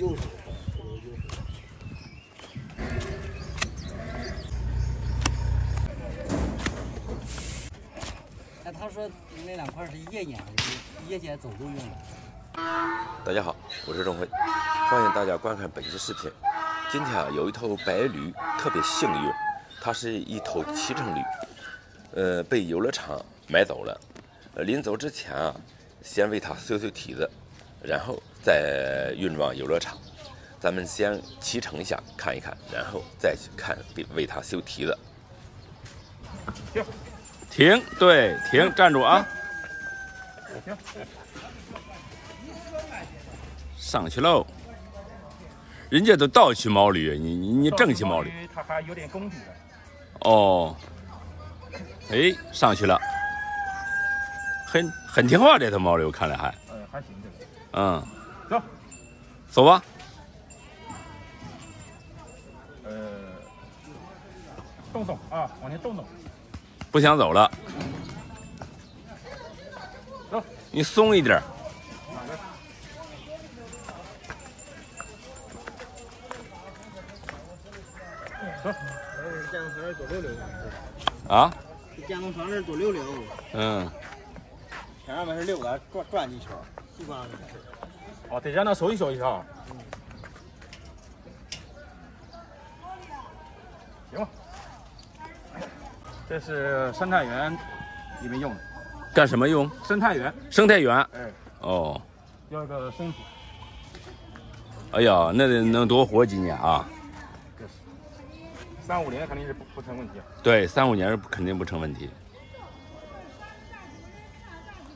右手，右手。 他说那两块是夜眼，夜间走路用的。大家好，我是郑辉，欢迎大家观看本期视频。今天啊，有一头白驴特别幸运，它是一头骑乘驴，被游乐场买走了。临走之前啊，先为它修修蹄子，然后再运往游乐场。咱们先骑乘一下看一看，然后再去看为它修蹄子。 停，对，停，站住啊！停，上去喽！人家都倒骑毛驴，你正骑毛驴，它还有点功底的。哦，哎，上去了，很听话，这头毛驴我看来还，还行这个。嗯，走，走吧。动动啊，往前动动。 不想走了，走，你松一点。走。电动船左溜溜。啊？电动船是左溜溜。嗯。前面是溜达转几圈，基本上是。哦，得让它手一手一下。嗯。行吧。 这是生态园里面用的，干什么用？生态园，生态园。哎，哦，要个生土。哎呀，那得能多活几年啊！这是3、5年肯定是不成问题。对，3、5年肯定不成问题。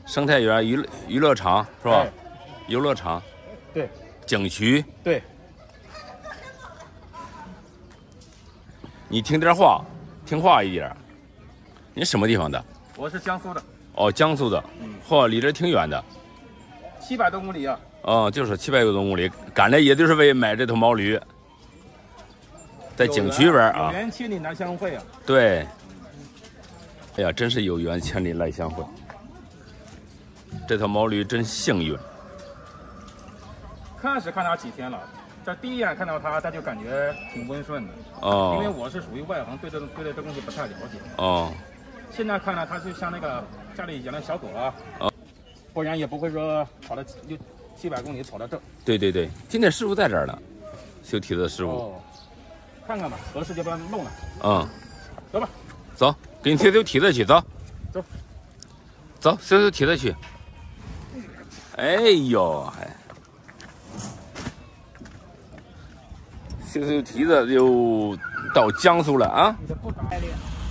生态园、娱乐场是吧？游乐场。对。景区。对。你听点话，听话一点。 您什么地方的？我是江苏的。哦，江苏的，嚯，离这挺远的，700多公里啊。哦，就是700多公里，赶来也就是为买这头毛驴，在景区玩啊。有缘千里来相会啊。对。哎呀，真是有缘千里来相会。这头毛驴真幸运。开始看它几天了，这第一眼看到它，它就感觉挺温顺的。哦。因为我是属于外行，对这东西不太了解。哦。 现在看呢，它就像那个家里养的小狗了，啊，不然也不会说跑到又700公里跑到这。对对对，今天师傅在这儿呢，修蹄子的师傅。哦，看看吧，合适就不要弄了。嗯，走吧，走，给你修修蹄子去，走，走，走，修修蹄子去。哎呦，还修修蹄子就到江苏了啊。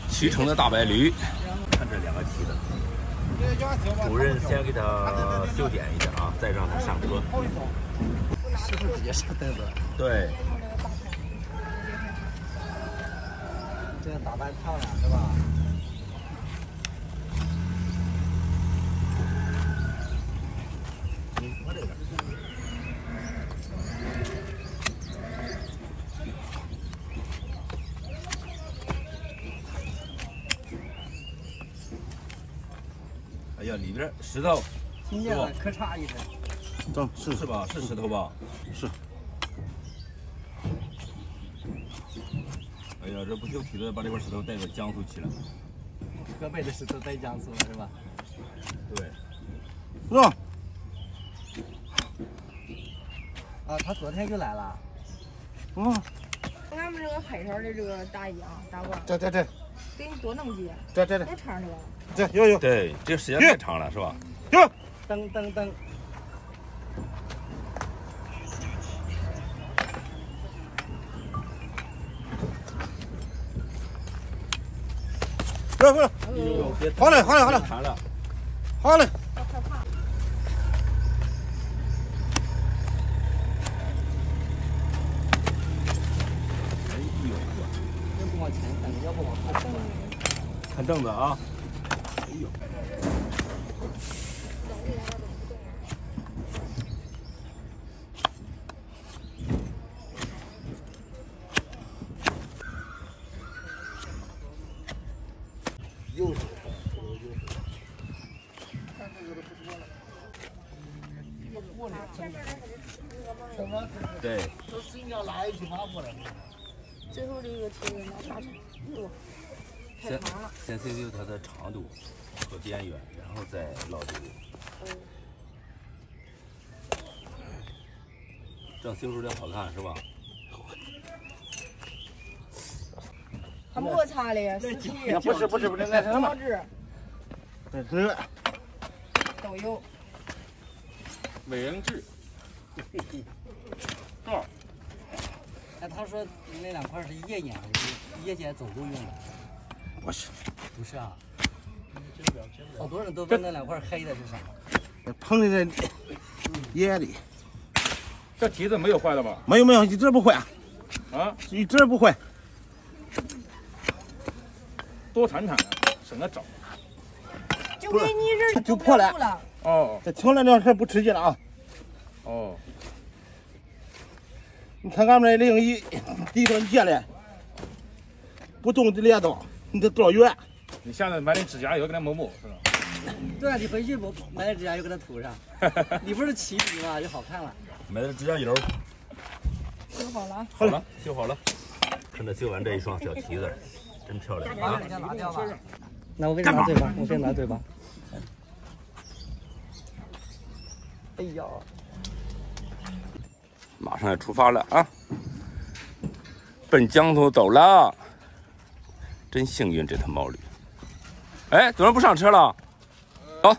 骑乘的大白驴，看这两个蹄子，主任先给它修剪一下啊，再让它上车。师傅直接上凳子。对。这样打扮漂亮是吧？我这个。 哎呀，里边石头，听见了，咔嚓一声，走，是吧？是石头吧？是。哎呀，这不修蹄子，把这块石头带到江苏去了。河北的石头带江苏了是吧？对。是吧？啊，他昨天就来了。嗯。他们这个海上的这个大姨啊，大官。对。 给你多弄几，对，多长这个？有。对，这时间太长了，是吧？有。噔。来。好嘞，好嘞。 看凳子啊！哎呦，右手，右手。看这个都不多了。对。都是你要拉一匹马过来。最后这个蹄子拿啥长度？太长了。先测定它的长度和边缘，然后再烙这个。嗯。这样修出来好看是吧？ 还没擦嘞，四皮。不是，那什么？胶质。都有。美人痣。豆。哎，他说那两块是夜间走路用的。不是。不是啊。好多人都问那两块黑的是啥。碰的在夜里。这蹄子没有坏的吧？没有，一点不坏。啊？一点不坏。 多铲铲，省得找。就给你这就破了。哦，这停了两天不吃劲了啊。哦。你看俺们这零一地段借来，不动的镰刀，你得多远？你下次买点指甲油给它抹抹，是吧？对啊，你回去买点指甲油给它涂上。你不是骑驴吗？就好看了。买点指甲油。修好了。好了，修好了。看着修完这一双小蹄子。 真漂亮啊！那我给你拿嘴巴，我给你拿嘴巴。哎呀，马上要出发了啊！奔江头走了，真幸运这头毛驴。哎，怎么不上车了？走，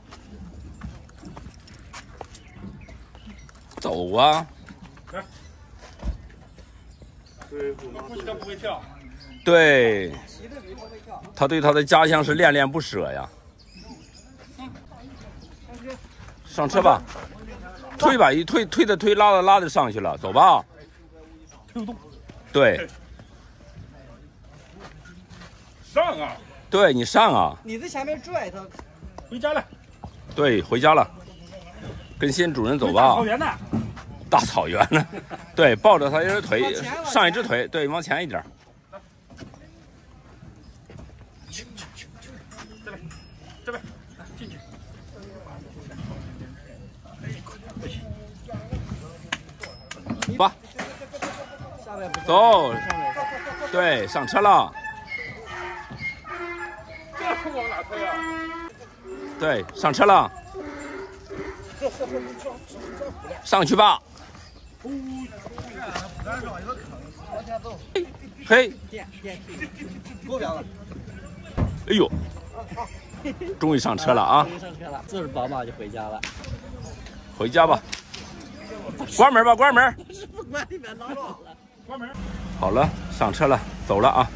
走啊！来，估计它不会跳。 对，他对他的家乡是恋恋不舍呀。上车吧，推吧，一推推的推，拉的拉的上去了，走吧。对，上啊！对你上啊！你在前面拽他，回家了。对，回家了，跟新主人走吧。大草原呢？大草原呢？对，抱着他一只腿，上一只腿，对，往前一点。 这边进去。吧，走，对，上车了。这往哪推啊？对，上车了。上去吧。嘿，够了。哎呦！ 终于上车了啊！终于上车了，坐着宝马就回家了。回家吧，关门吧，关门。不关里面拉倒了，关门。好了，上车了，走了啊！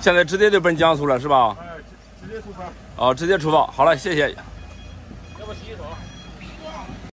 现在直接就奔江苏了，是吧？哎，直接出发。哦，直接出发。好了，谢谢。要不洗洗手。